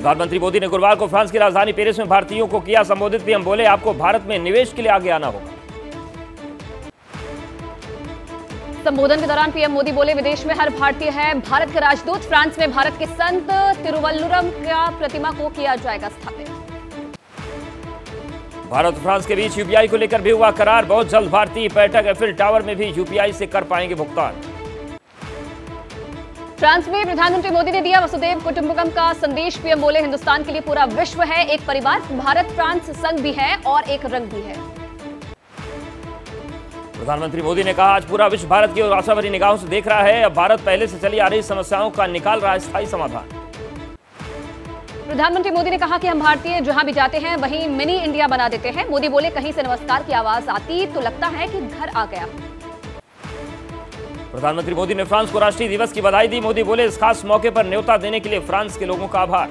प्रधानमंत्री मोदी ने गुरुवार को फ्रांस की राजधानी पेरिस में भारतीयों को किया संबोधित। पीएम बोले, आपको भारत में निवेश के लिए आगे आना होगा। संबोधन के दौरान पीएम मोदी बोले, विदेश में हर भारतीय है भारत का राजदूत। फ्रांस में भारत के संत तिरुवल्लुरम का प्रतिमा को किया जाएगा स्थापित। भारत फ्रांस के बीच यूपीआई को लेकर भी हुआ करार। बहुत जल्द भारतीय पर्यटक एफिल टावर में भी यूपीआई से कर पाएंगे भुगतान। फ्रांस में प्रधानमंत्री मोदी ने दिया वसुदेव कुटुम्बकम का संदेश। पीएम बोले, हिंदुस्तान के लिए पूरा विश्व है, एक परिवार भारत फ्रांस संघ भी है और एक रंग भी है। प्रधानमंत्री मोदी ने कहा, आज पूरा विश्व भारत की ओर आशा भरी निगाहों से देख रहा है। अब भारत पहले से चली आ रही समस्याओं का निकाल रहा है स्थायी समाधान। प्रधानमंत्री मोदी ने कहा कि हम भारतीय जहां भी जाते हैं वहीं मिनी इंडिया बना देते हैं। मोदी बोले, कहीं से नमस्कार की आवाज आती तो लगता है कि घर आ गया। प्रधानमंत्री मोदी ने फ्रांस को राष्ट्रीय दिवस की बधाई दी। मोदी बोले, इस खास मौके पर न्योता देने के लिए फ्रांस के लोगों का आभार।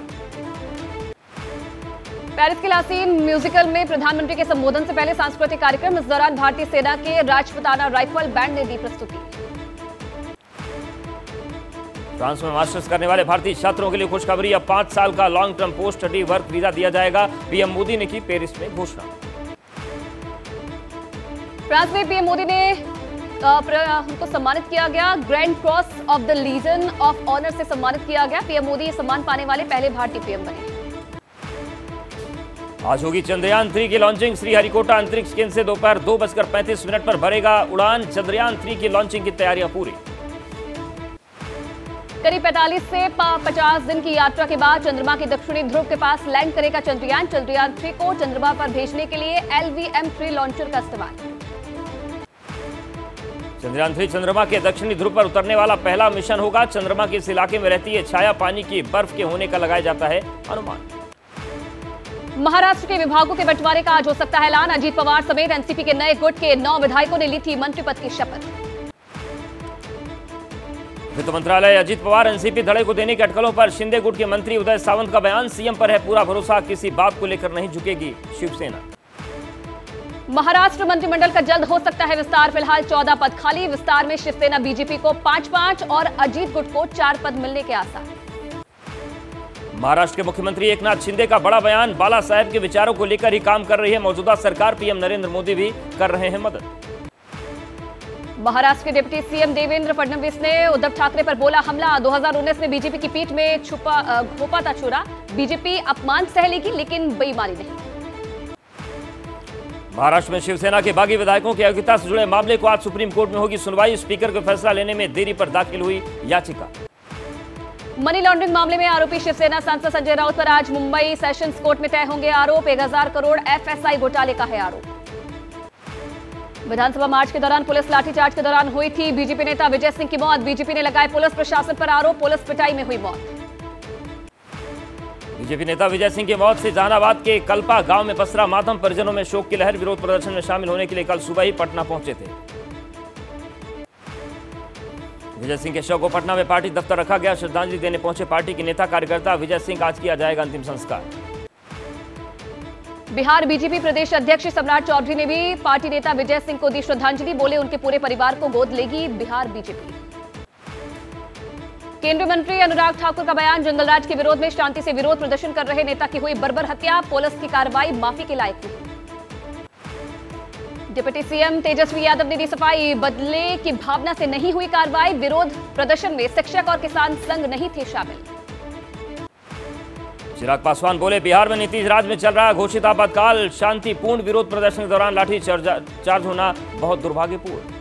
पेरिस के लासीन म्यूजिकल में प्रधानमंत्री के संबोधन से पहले सांस्कृतिक कार्यक्रम। इस दौरान भारतीय सेना के राजपुताना राइफल बैंड ने दी प्रस्तुति। फ्रांस में मास्टर्स करने वाले भारतीय छात्रों के लिए खुशखबरी, अब 5 साल का long term post study work visa दिया जाएगा। पीएम मोदी ने की पेरिस में घोषणा। फ्रांस में पीएम मोदी ने उनको सम्मानित किया गया। Grand cross of the legion of honour से सम्मानित किया गया। पीएम मोदी ये सम्मान पाने वाले पहले भारतीय पीएम बने। आज होगी चंद्रयान 3 की लॉन्चिंग। श्रीहरिकोटा अंतरिक्ष केंद्र से दोपहर 2:35 पर भरेगा उड़ान। चंद्रयान 3 की लॉन्चिंग की तैयारियां पूरी। करीब 45 से 50 दिन की यात्रा के बाद चंद्रमा के दक्षिणी ध्रुव के पास लैंड करेगा चंद्रयान। चंद्रयान 3 को चंद्रमा पर भेजने के लिए LVM-3 लॉन्चर का इस्तेमाल। चंद्रयान 3 चंद्रमा के दक्षिणी ध्रुव पर उतरने वाला पहला मिशन होगा। चंद्रमा के इस इलाके में रहती है छाया पानी की बर्फ के होने का लगाया जाता है अनुमान। महाराष्ट्र के विभागों के बंटवारे का आज हो सकता है ऐलान। अजीत पवार समेत एनसीपी के नए गुट के 9 विधायकों ने ली थी मंत्री पद की शपथ। वित्त मंत्रालय, अजीत पवार एनसीपी धड़े को देने के अटकलों पर शिंदे गुट के मंत्री उदय सावंत का बयान। सीएम पर है पूरा भरोसा, किसी बात को लेकर नहीं झुकेगी शिवसेना। महाराष्ट्र मंत्रिमंडल का जल्द हो सकता है विस्तार। फिलहाल 14 पद खाली। विस्तार में शिवसेना बीजेपी को 5-5 और अजीत गुट को 4 पद मिलने के आसार। महाराष्ट्र के मुख्यमंत्री एकनाथ शिंदे का बड़ा बयान, बाला साहेब के विचारों को लेकर ही काम कर रही है मौजूदा सरकार। पीएम नरेंद्र मोदी भी कर रहे हैं मदद। महाराष्ट्र के डिप्टी सीएम देवेंद्र फडणवीस ने उद्धव ठाकरे पर बोला हमला। 2019 में बीजेपी की पीठ में घोपा था छुरा। बीजेपी अपमान सह लेगी लेकिन बेईमानी नहीं। महाराष्ट्र में शिवसेना के बागी विधायकों की अयोग्यता से जुड़े मामले को आज सुप्रीम कोर्ट में होगी सुनवाई। स्पीकर को फैसला लेने में देरी पर दाखिल हुई याचिका। मनी लॉन्ड्रिंग मामले में आरोपी शिवसेना सांसद संजय राउत पर आज मुंबई सेशंस कोर्ट में तय होंगे आरोप। 1000 करोड़ FSI घोटाले का है आरोप। विधानसभा मार्च के दौरान पुलिस लाठीचार्ज के दौरान हुई थी बीजेपी नेता विजय सिंह की मौत। बीजेपी ने लगाए पुलिस प्रशासन पर आरोप, पुलिस पिटाई में हुई मौत। बीजेपी नेता विजय सिंह की मौत से जहानाबाद के कल्पा गाँव में पसरा मातम। परिजनों में शोक की लहर। विरोध प्रदर्शन में शामिल होने के लिए कल सुबह ही पटना पहुंचे थे। विजय सिंह के शव को पटना में पार्टी दफ्तर रखा गया। श्रद्धांजलि देने पहुंचे पार्टी के नेता कार्यकर्ता। विजय सिंह का आज किया जाएगा अंतिम संस्कार। बिहार बीजेपी प्रदेश अध्यक्ष सम्राट चौधरी ने भी पार्टी नेता विजय सिंह को दी श्रद्धांजलि। बोले, उनके पूरे परिवार को गोद लेगी बिहार बीजेपी। केंद्रीय मंत्री अनुराग ठाकुर का बयान, जंगलराज के विरोध में शांति से विरोध प्रदर्शन कर रहे नेता की हुई बर्बर हत्या। पुलिस की कार्रवाई माफी के लायक नहीं। डिप्टी सीएम तेजस्वी यादव ने दी सफाई, बदले की भावना से नहीं हुई कार्रवाई। विरोध प्रदर्शन में शिक्षक और किसान संघ नहीं थे शामिल। चिराग पासवान बोले, बिहार में नीतीश राज में चल रहा घोषित आपातकाल। शांतिपूर्ण विरोध प्रदर्शन के दौरान लाठीचार्ज होना बहुत दुर्भाग्यपूर्ण।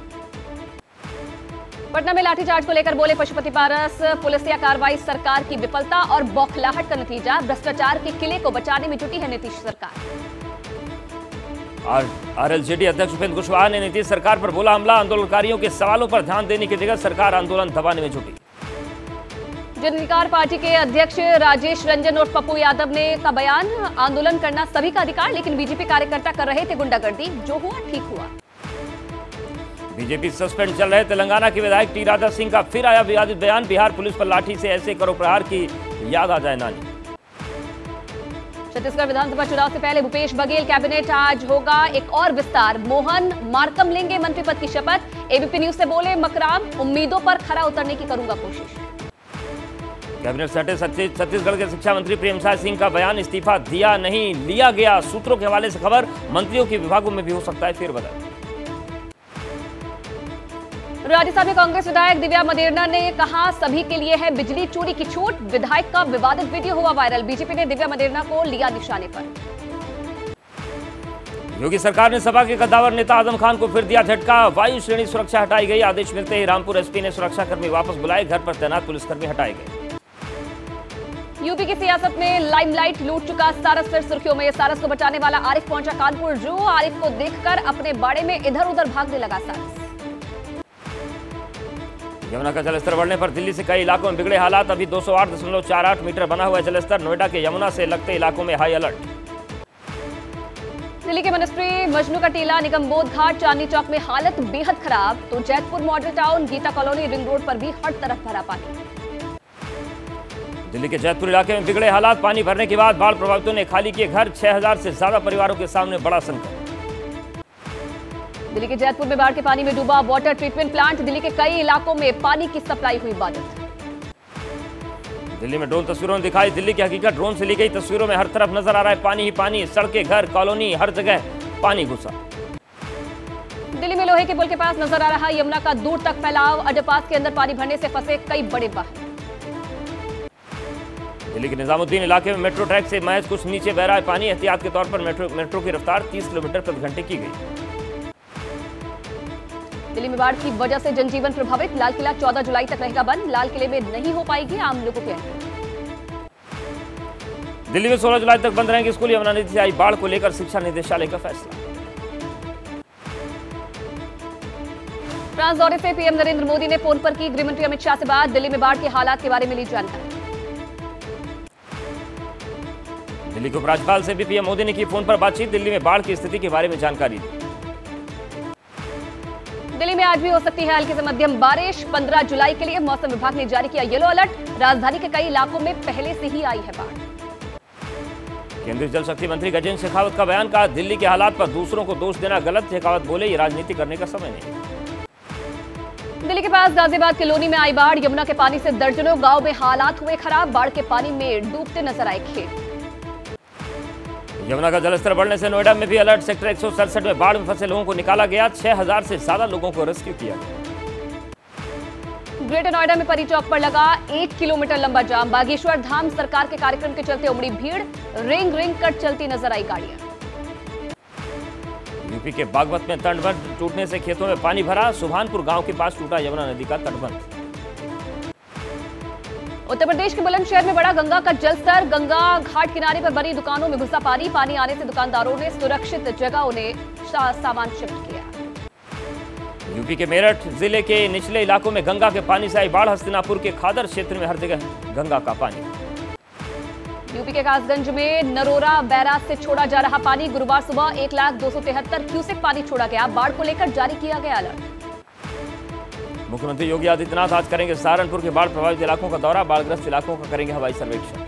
पटना में लाठीचार्ज को लेकर बोले पशुपति पारस, पुलिसिया कार्रवाई सरकार की विफलता और बौखलाहट का नतीजा। भ्रष्टाचार के किले को बचाने में जुटी है नीतीश सरकार। RLJD अध्यक्ष उपेंद्र कुशवाहा ने नीतीश सरकार पर बोला हमला। आंदोलनकारियों के सवालों पर ध्यान देने की जगह सरकार आंदोलन दबाने में जुटी। जन अधिकार पार्टी के अध्यक्ष राजेश रंजन और पप्पू यादव ने का बयान, आंदोलन करना सभी का अधिकार लेकिन बीजेपी कार्यकर्ता कर रहे थे गुंडागर्दी। जो हुआ ठीक हुआ। बीजेपी सस्पेंड चल रहे तेलंगाना के विधायक टीरादर सिंह का फिर आया विवादित बयान। बिहार पुलिस पर लाठी से ऐसे करो प्रहार की याद आ जाए नानी। छत्तीसगढ़ विधानसभा चुनाव से पहले भूपेश बघेल कैबिनेट, आज होगा एक और विस्तार। मोहन मार्कम लेंगे मंत्री पद की शपथ। एबीपी न्यूज से बोले मकराम, उम्मीदों पर खरा उतरने की करूंगा कोशिश। कैबिनेट सटे छत्तीसगढ़ के शिक्षा मंत्री प्रेमसाय सिंह का बयान, इस्तीफा दिया नहीं लिया गया। सूत्रों के हवाले से खबर, मंत्रियों के विभागों में भी हो सकता है फेरबदल। राज्यसभा में कांग्रेस विधायक दिव्या मदेरना ने कहा सभी के लिए है बिजली चोरी की छूट। विधायक का विवादित वीडियो हुआ वायरल, बीजेपी ने दिव्या मदेरना को लिया निशाने पर। योगी सरकार ने सपा के कद्दावर नेता आजम खान को फिर दिया झटका, वायु श्रेणी सुरक्षा हटाई गई। आदेश मिलते ही रामपुर एसपी ने सुरक्षाकर्मी वापस बुलाए, घर पर तैनात पुलिसकर्मी हटाए गए। यूपी की सियासत में लाइमलाइट लूट चुका सारस फिर सुर्खियों में। सारस को बचाने वाला आरिफ पहुंचा कानपुर जू, आरिफ को देखकर अपने बाड़े में इधर उधर भागने लगा सारस। यमुना का जलस्तर बढ़ने पर दिल्ली से कई इलाकों में बिगड़े हालात, अभी 208.48 मीटर बना हुआ जलस्तर। नोएडा के यमुना से लगते इलाकों में हाई अलर्ट। दिल्ली के मिनिस्ट्री, मजनू का टीला, निगम बोध घाट, चांदनी चौक में हालत बेहद खराब, तो Jaitpur model town, Geeta colony, ring road पर भी हर तरफ भरा पानी। दिल्ली के जैतपुर इलाके में बिगड़े हालात, पानी भरने के बाद बाढ़ प्रभावितों ने खाली किए घर, 6000 से ज्यादा परिवारों के सामने बड़ा संकट। दिल्ली के जैतपुर में बाढ़ के पानी में डूबा वाटर ट्रीटमेंट प्लांट, दिल्ली के कई इलाकों में पानी की सप्लाई हुई बाधित। दिल्ली में ड्रोन तस्वीरों में दिखाई, दिल्ली की हकीकत ड्रोन से ली गई तस्वीरों में, हर तरफ नजर आ रहा है पानी ही पानी, सड़कें, घर, कॉलोनी, हर जगह पानी घुसा। दिल्ली में लोहे के पुल के पास नजर आ रहा है यमुना का दूर तक फैलाव, अंडरपास के अंदर पानी भरने से फंसे कई बड़े वाहन। दिल्ली के निजामुद्दीन इलाके में मेट्रो ट्रैक से महज कुछ नीचे बह रहा है पानी, एहतियात के तौर पर मेट्रो की रफ्तार 30 किलोमीटर प्रति घंटे की गई। दिल्ली में बाढ़ की वजह से जनजीवन प्रभावित, लाल किला 14 जुलाई तक रहेगा बंद, लाल किले में नहीं हो पाएगी आम लोगों की एंट्री। दिल्ली में 16 जुलाई तक बंद रहेंगे स्कूल, यमुना नदी से आई बाढ़ को लेकर शिक्षा निदेशालय का फैसला। फ्रांस दौरे से पीएम नरेंद्र मोदी ने फोन पर की गृहमंत्री अमित शाह से बात, दिल्ली में बाढ़ के हालात के बारे में ली जानकारी। दिल्ली के उपराज्यपाल से भी पीएम मोदी ने की फोन पर बातचीत, दिल्ली में बाढ़ की स्थिति के बारे में जानकारी दी। दिल्ली में आज भी हो सकती है हल्की से मध्यम बारिश, 15 जुलाई के लिए मौसम विभाग ने जारी किया येलो अलर्ट, राजधानी के कई इलाकों में पहले से ही आई है बाढ़। केंद्रीय जल शक्ति मंत्री गजेंद्र शेखावत का बयान, कहा दिल्ली के हालात पर दूसरों को दोष देना गलत, शेखावत बोले ये राजनीति करने का समय नहीं। दिल्ली के पास गाजियाबाद के लोनी में आई बाढ़, यमुना के पानी से दर्जनों गाँव में हालात हुए खराब, बाढ़ के पानी में डूबते नजर आए खेत। यमुना का जलस्तर बढ़ने से नोएडा में भी अलर्ट, सेक्टर 167 में बाढ़ में फंसे लोगों को निकाला गया, 6000 से ज्यादा लोगों को रेस्क्यू किया गया। ग्रेटर नोएडा में परी चौक पर लगा 8 किलोमीटर लंबा जाम, बागेश्वर धाम सरकार के कार्यक्रम के चलते उमड़ी भीड़, रिंग रिंग कट चलती नजर आई गाड़ियां। यूपी के बागवत में तटबंध टूटने से खेतों में पानी भरा, सुभानपुर गाँव के पास टूटा यमुना नदी का तटबंध। उत्तर प्रदेश के बुलंदशहर में बढ़ा गंगा का जलस्तर, गंगा घाट किनारे पर बनी दुकानों में घुसा पानी, पानी आने से दुकानदारों ने सुरक्षित जगहों ने सामान शिफ्ट किया। यूपी के मेरठ जिले के निचले इलाकों में गंगा के पानी से आई बाढ़, हस्तिनापुर के खादर क्षेत्र में हर जगह गंगा का पानी। यूपी के कासगंज में नरोरा बैराज से छोड़ा जा रहा पानी, गुरुवार सुबह 1,273 क्यूसेक पानी छोड़ा गया, बाढ़ को लेकर जारी किया गया अलर्ट। मुख्यमंत्री योगी आदित्यनाथ आज करेंगे सहारनपुर के बाढ़ प्रभावित इलाकों का दौरा, बाढ़ग्रस्त इलाकों का करेंगे हवाई सर्वेक्षण।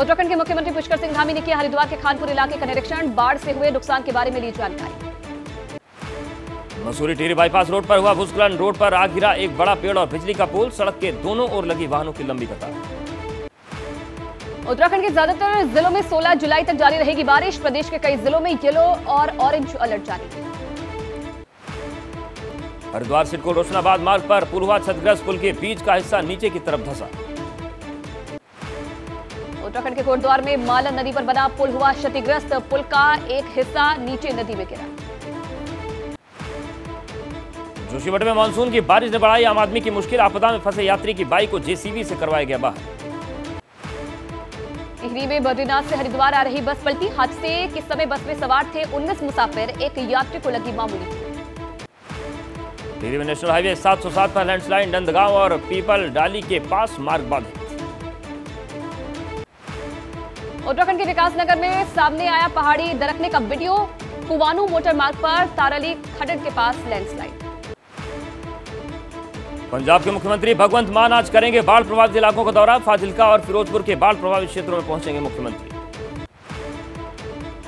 उत्तराखंड के मुख्यमंत्री पुष्कर सिंह धामी ने किया हरिद्वार के खानपुर इलाके का निरीक्षण, बाढ़ से हुए नुकसान के बारे में ली जानकारी। मसूरी टिहरी बाईपास रोड पर हुआ भूस्खलन, रोड पर आग गिरा एक बड़ा पेड़ और बिजली का पोल, सड़क के दोनों ओर लगी वाहनों की लंबी कतार। उत्तराखंड के ज्यादातर जिलों में 16 जुलाई तक जारी रहेगी बारिश, प्रदेश के कई जिलों में येलो और ऑरेंज अलर्ट जारी। हरिद्वार सिडको रोशनाबाद मार्ग पर पुल हुआ क्षतिग्रस्त, पुल के बीच का हिस्सा नीचे की तरफ धंसा। उत्तराखंड के कोटद्वार में माला नदी पर बना पुल हुआ क्षतिग्रस्त, पुल का एक हिस्सा नीचे नदी में गिरा। जोशीमठ में मानसून की बारिश ने बढ़ाई आम आदमी की मुश्किल, आपदा में फंसे यात्री की बाइक को जेसीबी से करवाया गया बाहर। टिहरी में बद्रीनाथ से हरिद्वार आ रही बस पलटी, हादसे के समय बस में सवार थे 19 मुसाफिर, एक यात्री को लगी मामूली। टिहरी में नेशनल हाईवे 707 पर लैंडस्लाइड, नंदगांव और पीपल डाली के पास मार्ग बाधित। उत्तराखंड के विकासनगर में सामने आया पहाड़ी दरकने का वीडियो, कुवानू मोटर मार्ग पर ताराली खडड के पास लैंडस्लाइड। पंजाब के मुख्यमंत्री भगवंत मान आज करेंगे बाढ़ प्रभावित इलाकों का दौरा, फाजिल्का और फिरोजपुर के बाढ़ प्रभावित क्षेत्रों में पहुंचेंगे मुख्यमंत्री।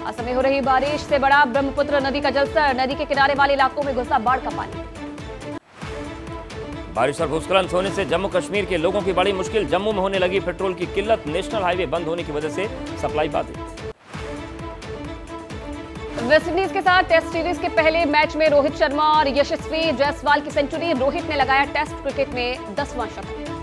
असम में हो रही बारिश से बढ़ा ब्रह्मपुत्र नदी का जलस्तर, नदी के किनारे वाले इलाकों में घुसा बाढ़ का पानी। बारिश और भूस्खलन होने से जम्मू कश्मीर के लोगों की बड़ी मुश्किल। जम्मू में होने लगी पेट्रोल की किल्लत, नेशनल हाईवे बंद होने की वजह से सप्लाई बाधित। वेस्टइंडीज के साथ टेस्ट सीरीज के पहले मैच में रोहित शर्मा और यशस्वी जायसवाल की सेंचुरी, रोहित ने लगाया टेस्ट क्रिकेट में 10वां शतक।